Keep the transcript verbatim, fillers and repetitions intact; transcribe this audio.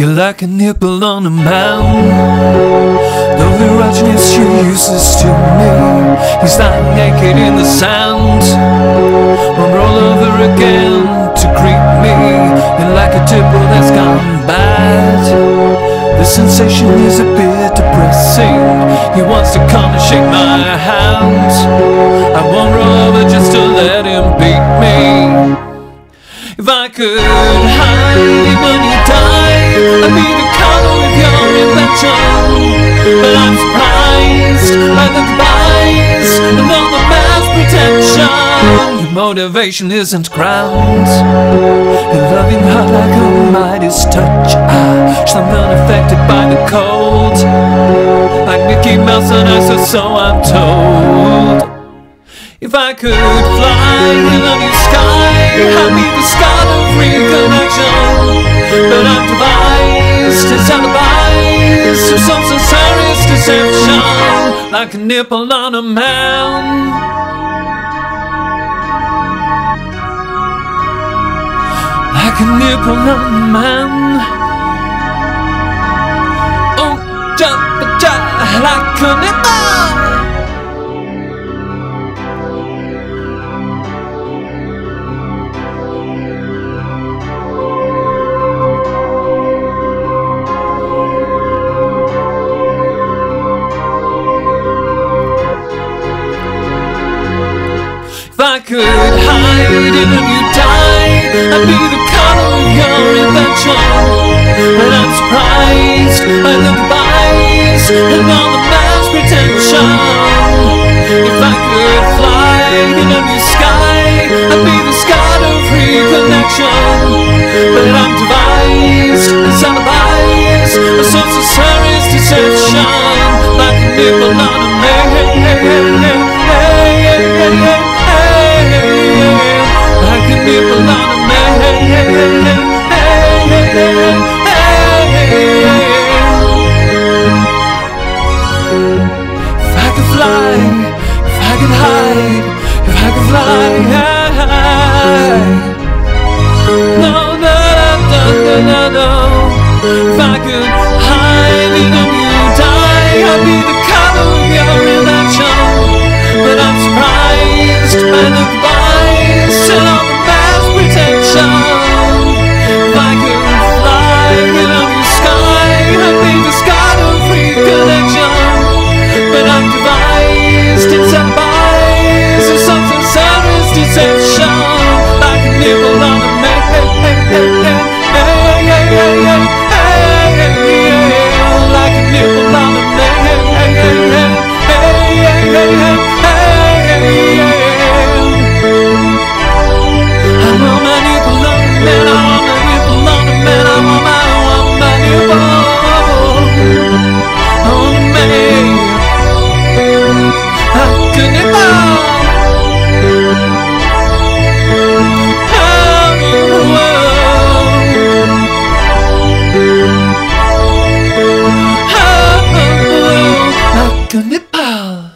You're like a nipple on a man. Though the roughness you uses to me, he's lying naked in the sand. Won't roll over again to greet me. You're like a tipple that's gone bad. The sensation is a bit depressing. He wants to come and shake my hand. I won't roll over just to let him beat me. If I could hide it when you died, I'd be the color of your reflection. But I'm surprised by the goodbyes and all the past protection. Your motivation isn't ground. Your loving heart like a Midas touch. I shall not affected by the cold. Like Mickey Mouse on ice, or so I'm told. If I could fly without your sky, I'd be the scar of reconnection. But I'm devised as alibis to some sincerest deception. Like a nipple on a man. Like a nipple on a man. Oh, ja, ja, like a nipple. If I could hide it when you died, I'd be the color of your invention. But I'm surprised by the lies and all the man's pretension. If I could fly in a new sky, I'd be the scar of reconnection. But I'm devised as alibis, a source of serious deception. Like a nipple on a man. Like a nipple on a man.